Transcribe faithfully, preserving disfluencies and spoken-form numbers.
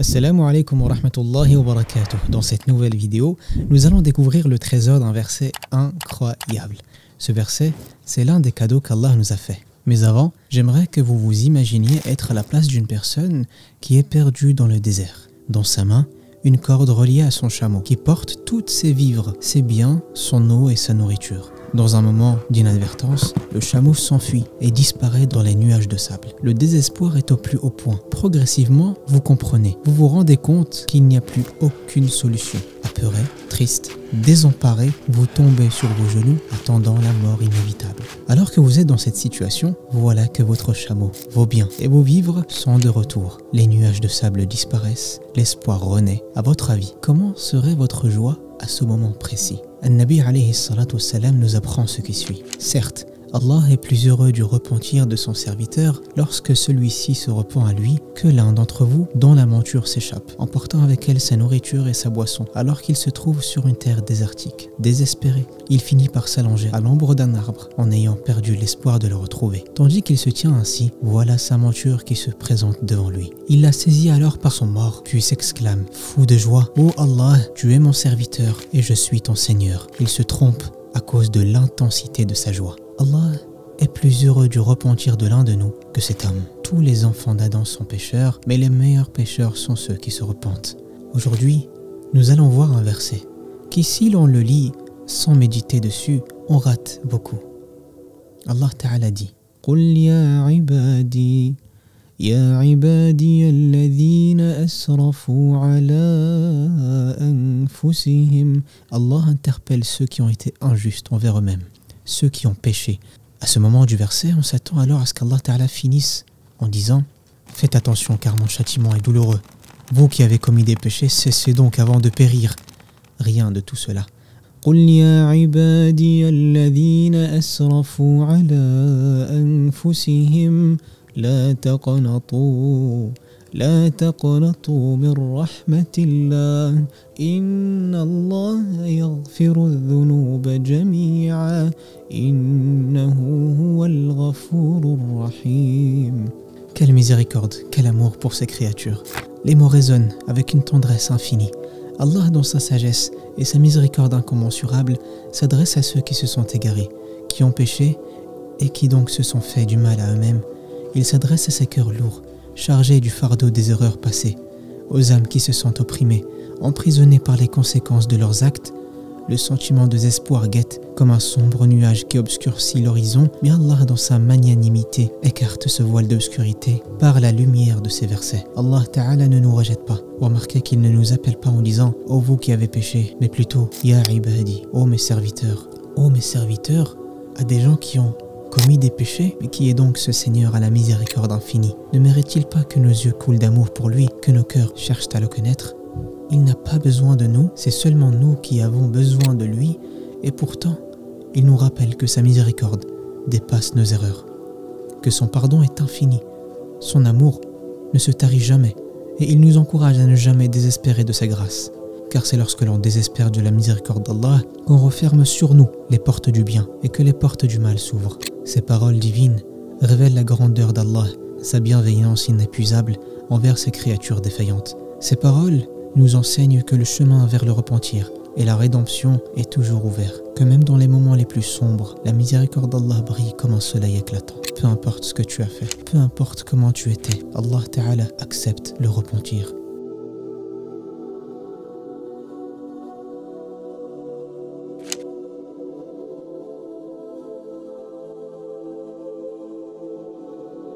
Assalamu alaikum wa rahmatullahi wa barakatuh. Dans cette nouvelle vidéo, nous allons découvrir le trésor d'un verset incroyable. Ce verset, c'est l'un des cadeaux qu'Allah nous a fait. Mais avant, j'aimerais que vous vous imaginiez être à la place d'une personne qui est perdue dans le désert. Dans sa main, une corde reliée à son chameau qui porte toutes ses vivres, ses biens, son eau et sa nourriture. Dans un moment d'inadvertance, le chameau s'enfuit et disparaît dans les nuages de sable. Le désespoir est au plus haut point. Progressivement, vous comprenez, vous vous rendez compte qu'il n'y a plus aucune solution. Apeuré, triste, désemparé, vous tombez sur vos genoux attendant la mort inévitable. Alors que vous êtes dans cette situation, voilà que votre chameau, vos biens et vos vivres sont de retour. Les nuages de sable disparaissent, l'espoir renaît. À votre avis, comment serait votre joie à ce moment précis? An-Nabi alayhi salatu wassalam nous apprend ce qui suit. Certes, Allah est plus heureux du repentir de son serviteur lorsque celui-ci se repent à lui que l'un d'entre vous dont la monture s'échappe, emportant avec elle sa nourriture et sa boisson, alors qu'il se trouve sur une terre désertique. Désespéré, il finit par s'allonger à l'ombre d'un arbre en ayant perdu l'espoir de le retrouver. Tandis qu'il se tient ainsi, voilà sa monture qui se présente devant lui. Il la saisit alors par son mors, puis s'exclame, fou de joie, « Ô Allah, tu es mon serviteur et je suis ton Seigneur ». Il se trompe à cause de l'intensité de sa joie. Allah est plus heureux du repentir de l'un de nous que cet homme. Tous les enfants d'Adam sont pécheurs, mais les meilleurs pécheurs sont ceux qui se repentent. Aujourd'hui, nous allons voir un verset qui, si l'on le lit sans méditer dessus, on rate beaucoup. Allah Ta'ala dit « Qul ya ibadi, ya ibadi alladhina asrafu ala anfusihim » Allah interpelle ceux qui ont été injustes envers eux-mêmes, ceux qui ont péché. À ce moment du verset, on s'attend alors à ce qu'Allah Ta'ala finisse en disant « Faites attention car mon châtiment est douloureux. Vous qui avez commis des péchés, cessez donc avant de périr. » Rien de tout cela. « Qul ya ibadi alladhina asrafu ala anfusihim la taqnatu » لا تقنطوا من رحمة الله إن الله يغفر الذنوب جميعا إنه هو الغفور الرحيم. Quelle miséricorde, quel amour pour ces créatures. Les mots résonnent avec une tendresse infinie. Allah, dans sa sagesse et sa miséricorde incommensurable, s'adresse à ceux qui se sont égarés, qui ont péché et qui donc se sont fait du mal à eux-mêmes. Il s'adresse à ces cœurs lourds, chargés du fardeau des erreurs passées, aux âmes qui se sentent opprimées, emprisonnées par les conséquences de leurs actes. Le sentiment de désespoir guette comme un sombre nuage qui obscurcit l'horizon, mais Allah, dans sa magnanimité, écarte ce voile d'obscurité par la lumière de ses versets. Allah Ta'ala ne nous rejette pas. Remarquez qu'il ne nous appelle pas en disant « Ô vous qui avez péché », mais plutôt « Ya ibadi », « Ô mes serviteurs », « Ô mes serviteurs » à des gens qui ont commis des péchés, mais qui est donc ce Seigneur à la miséricorde infinie? Ne mérite-t-il pas que nos yeux coulent d'amour pour lui, que nos cœurs cherchent à le connaître? Il n'a pas besoin de nous, c'est seulement nous qui avons besoin de lui, et pourtant, il nous rappelle que sa miséricorde dépasse nos erreurs, que son pardon est infini, son amour ne se tarit jamais, et il nous encourage à ne jamais désespérer de sa grâce, car c'est lorsque l'on désespère de la miséricorde d'Allah qu'on referme sur nous les portes du bien et que les portes du mal s'ouvrent. Ces paroles divines révèlent la grandeur d'Allah, sa bienveillance inépuisable envers ses créatures défaillantes. Ces paroles nous enseignent que le chemin vers le repentir et la rédemption est toujours ouvert, que même dans les moments les plus sombres, la miséricorde d'Allah brille comme un soleil éclatant. Peu importe ce que tu as fait, peu importe comment tu étais, Allah Ta'ala accepte le repentir.